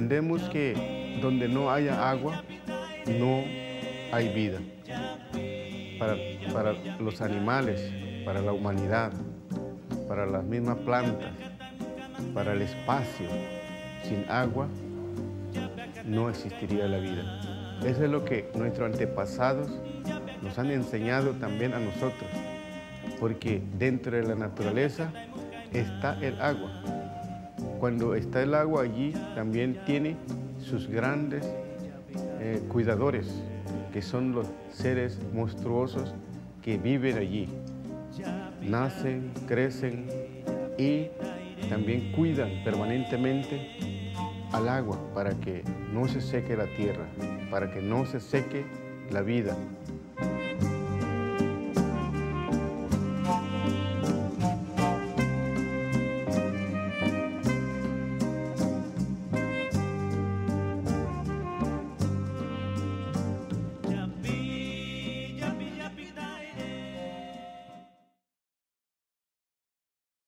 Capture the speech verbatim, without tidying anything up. entendemos que donde no haya agua, no hay vida para, para los animales, para la humanidad, para las mismas plantas, para el espacio. Sin agua no existiría la vida. Eso es lo que nuestros antepasados nos han enseñado también a nosotros, porque dentro de la naturaleza está el agua. Cuando está el agua allí, también tiene sus grandes eh, cuidadores, que son los seres monstruosos que viven allí. Nacen, crecen y también cuidan permanentemente al agua para que no se seque la tierra, para que no se seque la vida.